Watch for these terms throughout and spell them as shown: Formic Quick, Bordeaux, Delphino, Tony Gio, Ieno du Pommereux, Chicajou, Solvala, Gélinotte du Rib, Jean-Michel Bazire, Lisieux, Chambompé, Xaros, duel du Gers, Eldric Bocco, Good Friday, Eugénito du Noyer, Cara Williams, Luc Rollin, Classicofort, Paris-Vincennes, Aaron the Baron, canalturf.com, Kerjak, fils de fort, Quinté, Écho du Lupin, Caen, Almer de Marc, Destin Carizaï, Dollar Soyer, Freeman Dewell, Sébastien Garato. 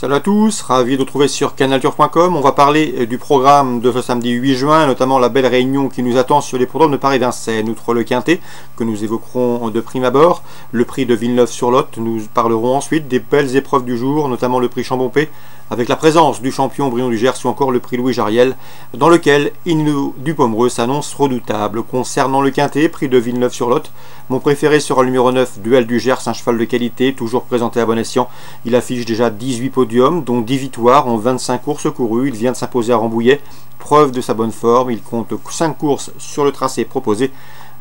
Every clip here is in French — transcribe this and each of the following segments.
Salut à tous, ravi de vous trouver sur canalturf.com. On va parler du programme de ce samedi 8 juin, notamment la belle réunion qui nous attend sur les programmes de Paris-Vincennes. Outre le Quinté, que nous évoquerons de prime abord, le prix de Villeneuve-sur-Lot, nous parlerons ensuite des belles épreuves du jour, notamment le prix Chambompé, avec la présence du champion Brion du Gers ou encore le prix Louis Jariel, dans lequel Ieno du Pommereux s'annonce redoutable. Concernant le Quinté, prix de Villeneuve-sur-Lot, mon préféré sera le numéro 9, duel du Gers, un cheval de qualité, toujours présenté à bon escient. Il affiche déjà 18 podiums, dont 10 victoires en 25 courses courues. Il vient de s'imposer à Rambouillet, preuve de sa bonne forme. Il compte 5 courses sur le tracé proposé.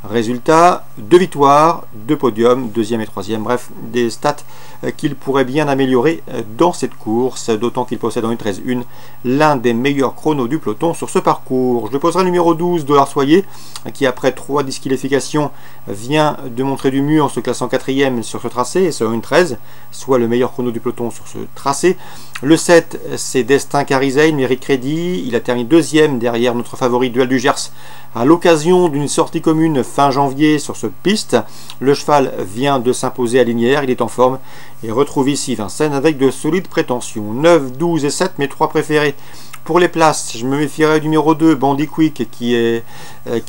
Résultat, 2 victoires, 2 podiums, 2e et 3e, bref, des stats qu'il pourrait bien améliorer dans cette course, d'autant qu'il possède en 1.13.1 l'un des meilleurs chronos du peloton sur ce parcours. Je poserai le numéro 12, Dollar Soyer, qui après 3 disqualifications vient de montrer du mur en se classant 4e sur ce tracé, et sur 1.13, soit le meilleur chrono du peloton sur ce tracé. Le 7, c'est Destin Carizaï, Mérite Crédit, il a terminé 2e derrière notre favori duel du Gers, à l'occasion d'une sortie commune fin janvier sur cette piste. Le cheval vient de s'imposer à Lignière, il est en forme et retrouve ici Vincennes avec de solides prétentions. 9, 12 et 7, mes 3 préférés. Pour les places, je me méfierai du numéro 2, Bandy Quick, qui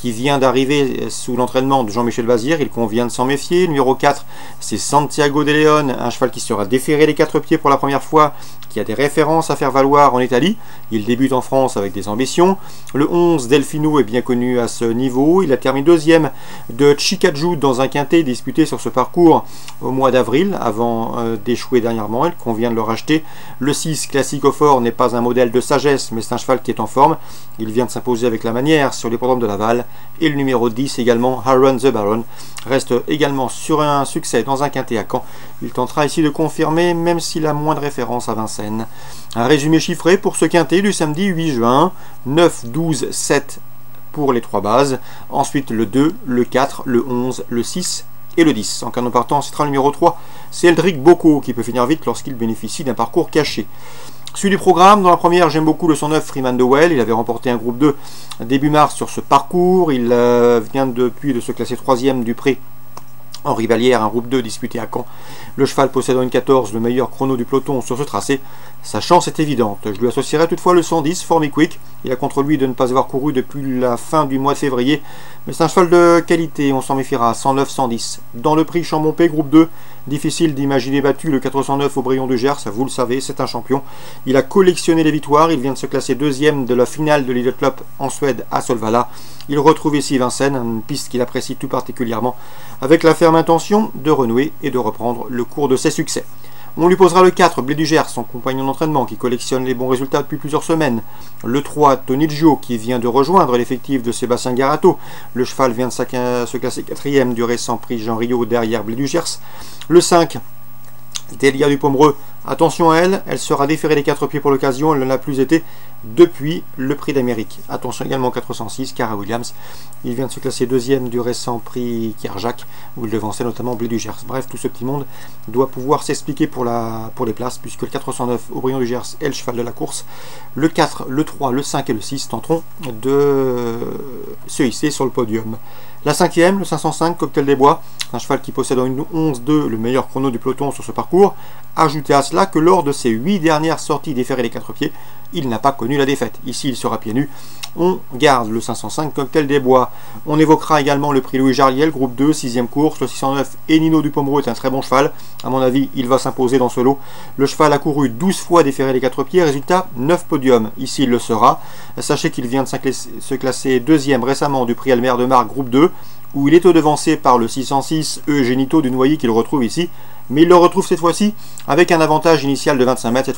vient d'arriver sous l'entraînement de Jean-Michel Bazire, il convient de s'en méfier. Le numéro 4, c'est Santiago de Leon, un cheval qui sera déféré des 4 pieds pour la première fois, qui a des références à faire valoir en Italie. Il débute en France avec des ambitions. Le 11, Delphino, est bien connu à ce niveau. Il a terminé 2e de Chicajou dans un Quinté disputé sur ce parcours au mois d'avril, avant d'échouer dernièrement. Il convient de le racheter. Le 6, Classicofort, n'est pas un modèle de sagesse, mais c'est un cheval qui est en forme. Il vient de s'imposer avec la manière sur les programmes de Laval. Et le numéro 10 également, Aaron the Baron, reste également sur un succès dans un Quinté à Caen. Il tentera ici de confirmer, même s'il a moins de référence à Vincennes. Un résumé chiffré pour ce Quinté du samedi 8 juin. 9, 12, 7 pour les 3 bases. Ensuite le 2, le 4, le 11, le 6 et le 10. En cas de partant, ce sera le numéro 3. C'est Eldric Bocco qui peut finir vite lorsqu'il bénéficie d'un parcours caché. Suivi du programme, dans la première, j'aime beaucoup le 109 Freeman Dewell. Il avait remporté un groupe 2 début mars sur ce parcours. Il vient depuis de se classer 3e du prix en Rivalière, un groupe 2 disputé à Caen. Le cheval possède en 1.14 le meilleur chrono du peloton sur ce tracé. Sa chance est évidente. Je lui associerai toutefois le 110, Formic Quick. Il a contre lui de ne pas avoir couru depuis la fin du mois de février. Mais c'est un cheval de qualité, on s'en méfiera. 109-110. Dans le prix Chambompé, groupe 2, difficile d'imaginer battu le 409 au Brion du Gers. Vous le savez, c'est un champion. Il a collectionné les victoires. Il vient de se classer 2e de la finale de l'Elite Cup en Suède à Solvala. Il retrouve ici Vincennes, une piste qu'il apprécie tout particulièrement, avec la ferme intention de renouer et de reprendre le cours de ses succès. On lui posera le 4, Blé du Gers, son compagnon d'entraînement, qui collectionne les bons résultats depuis plusieurs semaines. Le 3, Tony Gio, qui vient de rejoindre l'effectif de Sébastien Garato. Le cheval vient de se classer 4e du récent prix Jean Rio derrière Blé du Gers. Le 5, Delphino du Pommereux. Attention à elle, elle sera déférée des 4 pieds pour l'occasion, elle ne l'a plus été depuis le prix d'Amérique. Attention également 406, Cara Williams, il vient de se classer 2e du récent prix Kerjak, où il devançait notamment Blé du Gers. Bref, tout ce petit monde doit pouvoir s'expliquer pour les places, puisque le 409 au Brion du Gers est le cheval de la course. Le 4, le 3, le 5 et le 6 tenteront de se hisser sur le podium. La 5e, le 505, Cocktail des Bois, un cheval qui possède en 1.11.2 le meilleur chrono du peloton sur ce parcours. Ajoutez à cela que lors de ses 8 dernières sorties déférées des 4 pieds, il n'a pas connu la défaite. Ici, il sera pieds nus. On garde le 505 Cocktail des Bois. On évoquera également le prix Louis Jariel, groupe 2, 6e course. Le 609 Ieno du Pommereux est un très bon cheval. À mon avis, il va s'imposer dans ce lot. Le cheval a couru 12 fois déféré des 4 pieds. Résultat, 9 podiums. Ici, il le sera. Sachez qu'il vient de se classer 2e récemment du prix Almer de Marc, groupe 2, où il est au-devancé par le 606 Eugénito du Noyer qu'il retrouve ici. Mais il le retrouve cette fois-ci avec un avantage initial de 25 mètres.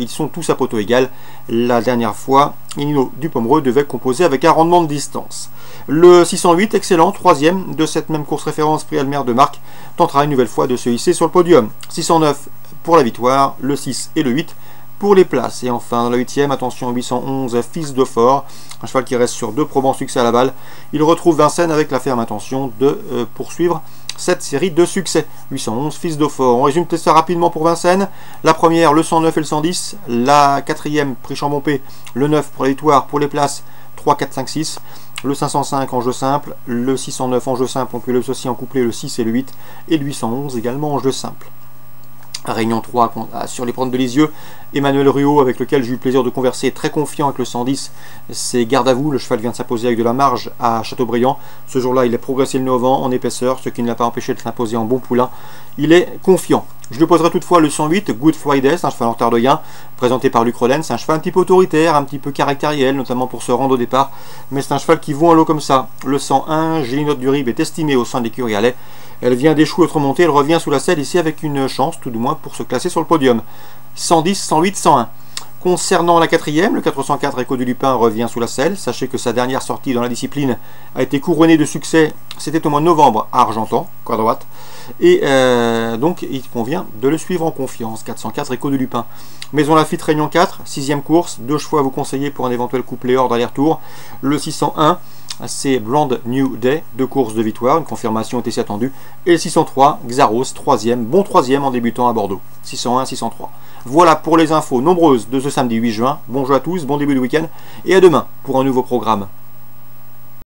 Ils sont tous à poteau égal. La dernière fois, Ieno du Pommereux devait composer avec un rendement de distance. Le 608, excellent, 3e de cette même course référence prix Almer de Marc, tentera une nouvelle fois de se hisser sur le podium. 609 pour la victoire, le 6 et le 8 pour les places. Et enfin, dans la 8e, attention, 811, fils de fort, un cheval qui reste sur 2 probants succès à la balle. Il retrouve Vincennes avec la ferme intention de poursuivre cette série de succès. 811, fils de fort. On résume ça rapidement pour Vincennes. La première, le 109 et le 110. La 4e, prix Chambompé, le 9 pour la victoire. Pour les places, 3, 4, 5, 6. Le 505 en jeu simple. Le 609 en jeu simple. On peut le associer en couplé, le 6 et le 8. Et le 811 également en jeu simple. Réunion 3 sur les pentes de Lisieux. Emmanuel Ruot, avec lequel j'ai eu le plaisir de converser, très confiant avec le 110, c'est garde à vous, le cheval vient de s'imposer avec de la marge à Châteaubriand. Ce jour-là, il a progressé le 9 ans en épaisseur, ce qui ne l'a pas empêché de s'imposer en bon poulain. Il est confiant. Je lui poserai toutefois le 108, Good Friday, c'est un cheval antardeuilien, présenté par Luc Rollin. C'est un cheval un petit peu autoritaire, un petit peu caractériel, notamment pour se rendre au départ, mais c'est un cheval qui vaut un lot comme ça. Le 101, Gélinotte du Rib, est estimée au sein de l'écurie Alais. Elle vient d'échouer autre montée, elle revient sous la selle ici avec une chance, tout du moins, pour se classer sur le podium. 110, 108, 101. Concernant la quatrième, le 404 Écho du Lupin revient sous la selle. Sachez que sa dernière sortie dans la discipline a été couronnée de succès, c'était au mois de novembre à Argentan, à droite. Et donc il convient de le suivre en confiance, 404 Écho du Lupin. Maison Lafitte Réunion 4, 6ème course, deux chevaux à vous conseiller pour un éventuel couplet hors d'aller-retour. Le 601, c'est Brand New Day, deux courses de victoire, une confirmation était si attendue. Et le 603, Xaros, 3ème, bon 3ème en débutant à Bordeaux, 601, 603. Voilà pour les infos nombreuses de ce samedi 8 juin. Bon jeu à tous, bon début de week-end et à demain pour un nouveau programme.